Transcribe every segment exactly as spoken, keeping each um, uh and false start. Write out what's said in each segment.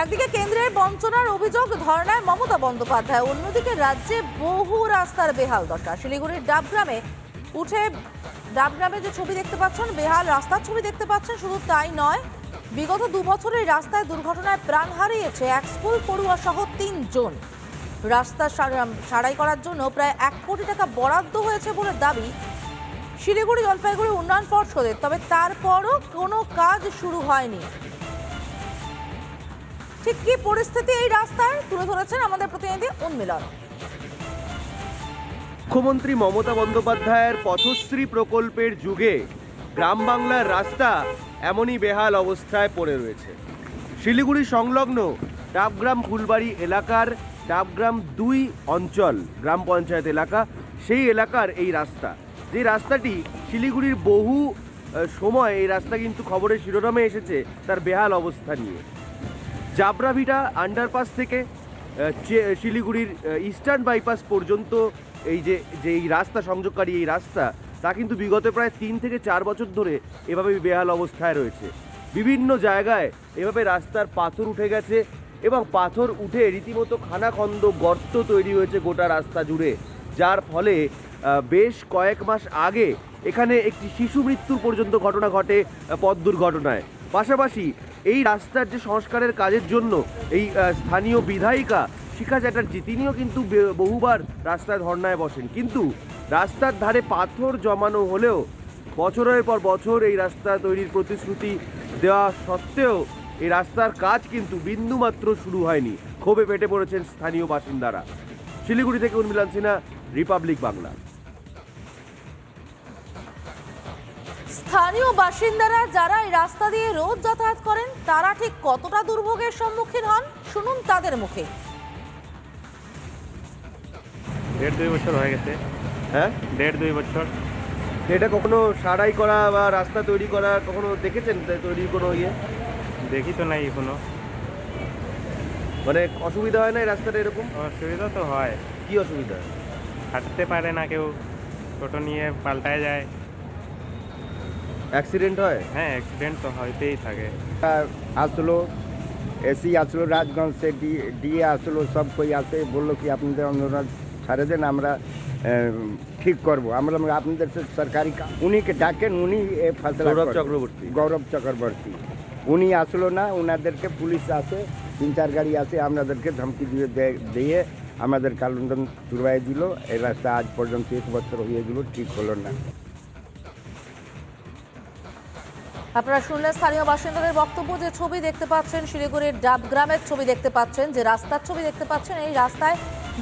একদিকে কেন্দ্রের বঞ্চনার অভিযোগ ধর্ণায় মমতা বন্দ্যোপাধ্যায়, অন্যদিকে রাজ্যে বহু রাস্তার বেহাল দশা। শিলিগুড়ির ডাবগ্রামে উঠে ডাবগ্রামে যে ছবি দেখতে পাচ্ছেন, বেহাল রাস্তার ছবি দেখতে পাচ্ছেন। শুধু তাই নয়, বিগত দু বছরের রাস্তায় দুর্ঘটনায় প্রাণ হারিয়েছে এক স্কুল পড়ুয়া সহ তিনজন। রাস্তা সারাই করার জন্য প্রায় এক কোটি টাকা বরাদ্দ হয়েছে বলে দাবি শিলিগুড়ি জলপাইগুড়ি উন্নয়ন পর্ষদের, তবে তারপরও কোনো কাজ শুরু হয়নি। ঠিক কি পরিস্থিতি এই রাস্তায় তুলে ধরেছেন আমাদের প্রতিনিধি উন্মিলন। মুখ্যমন্ত্রী মমতা বন্দ্যোপাধ্যায়ের পথশ্রী প্রকল্পের যুগে গ্রাম বাংলার রাস্তা এমনই বেহাল অবস্থায় পড়ে রয়েছে। শিলিগুড়ি সংলগ্ন ডাবগ্রাম ফুলবাড়ি এলাকার ডাবগ্রাম দুই অঞ্চল গ্রাম পঞ্চায়েত এলাকা, সেই এলাকার এই রাস্তা, যে রাস্তাটি শিলিগুড়ির বহু সময় এই রাস্তা কিন্তু খবরের শিরোনামে এসেছে তার বেহাল অবস্থা নিয়ে। জাবরাভিটা আন্ডারপাস থেকে শিলিগুড়ির ইস্টার্ন বাইপাস পর্যন্ত এই যে যে এই রাস্তা সংযোগকারী এই রাস্তা, তা কিন্তু বিগত প্রায় তিন থেকে চার বছর ধরে এভাবে বেহাল অবস্থায় রয়েছে। বিভিন্ন জায়গায় এভাবে রাস্তার পাথর উঠে গেছে এবং পাথর উঠে রীতিমতো খানাখন্দ গর্ত তৈরি হয়েছে গোটা রাস্তা জুড়ে, যার ফলে বেশ কয়েক মাস আগে এখানে একটি শিশু মৃত্যুর পর্যন্ত ঘটনা ঘটে পথ দুর্ঘটনায়। পাশাপাশি এই রাস্তার যে সংস্কারের কাজের জন্য এই স্থানীয় বিধায়িকা শিখা চ্যাটার্জি তিনিও কিন্তু বহুবার রাস্তায় ধর্নায় বসেন, কিন্তু রাস্তার ধারে পাথর জমানো হলেও বছরের পর বছর এই রাস্তা তৈরির প্রতিশ্রুতি দেওয়া সত্ত্বেও এই রাস্তার কাজ কিন্তু বিন্দুমাত্র শুরু হয়নি। ক্ষোভে ফেটে পড়েছেন স্থানীয় বাসিন্দারা। শিলিগুড়ি থেকে উর্মিলান সিনহা, রিপাবলিক বাংলা। স্থানীয় বাসিন্দারা যারা এই রাস্তা দিয়ে রোজ যাতায়াত করেন তারা ঠিক কতটা দুর্ভোগের সম্মুখীন হন, শুনুন তাদের মুখে। দেড় দুই বছর হয়ে গেছে। হ্যাঁ, দেড় দুই বছর। এটা কখনো সারাই করা বা রাস্তা তৈরি করা কখনো দেখেছেন? তৈরি কোনো ইয়ে দেখি তো নাই এখনো। মানে অসুবিধা হয় না এই রাস্তাটা? এরকম অসুবিধা তো হয়। কি অসুবিধা? হাঁটতে পারে না কেউ, টোটো নিয়ে পাল্টায় যায়, অ্যাক্সিডেন্ট হয়। হ্যাঁ, অ্যাক্সিডেন্ট তো হইতেই থাকে। আসলো এসি আসলো রাজগঞ্জ সে ডিএ আসলো, সব কই আসে, বললো কি আপনাদের অন্যরা ছাড়ে দেন, আমরা ঠিক করবো, আমরা আপনাদের সরকারি। উনিকে ডাকেন, উনি ফসল গৌরব চক্রবর্তী। গৌরব চক্রবর্তী উনি আসলো না, ওনাদেরকে পুলিশ আসে, তিন চার গাড়ি আসে, আপনাদেরকে ধমকি দিয়ে দিয়ে আমাদের কালুন্দন তুলবাই দিল। এই রাস্তা আজ পর্যন্ত এক বছর হয়ে গেল, ঠিক হলো না। আপনারা শুনলেন স্থানীয় বাসিন্দাদের বক্তব্য। যে ছবি দেখতে পাচ্ছেন শিলিগুড়ির ডাবগ্রামের ছবি দেখতে পাচ্ছেন, যে রাস্তার ছবি দেখতে পাচ্ছেন, এই রাস্তায়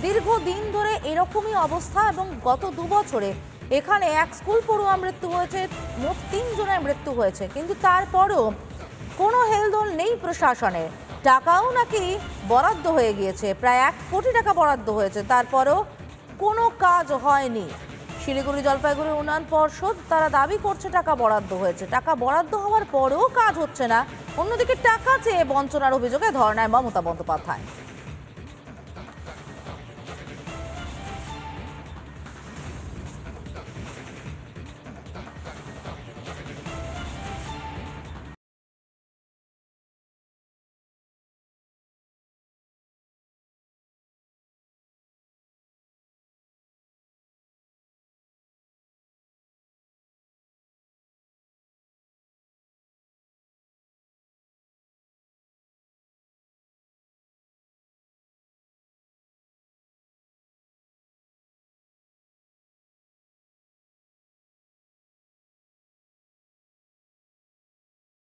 দীর্ঘদিন ধরে এরকমই অবস্থা এবং গত দু বছরে এখানে এক স্কুল পড়ুয়া মৃত্যু হয়েছে, মোট তিনজনের মৃত্যু হয়েছে, কিন্তু তারপরও কোনো হেলদোল নেই প্রশাসনের। টাকাও নাকি বরাদ্দ হয়ে গিয়েছে, প্রায় এক কোটি টাকা বরাদ্দ হয়েছে, তারপরেও কোনো কাজ হয়নি। শিলিগুড়ি জলপাইগুড়ি উন্নয়ন পর্ষদ তারা দাবি করছে টাকা বরাদ্দ হয়েছে, টাকা বরাদ্দ হওয়ার পরেও কাজ হচ্ছে না। অন্যদিকে টাকা চেয়ে বঞ্চনার অভিযোগে ধর্ণায় মমতা বন্দ্যোপাধ্যায়।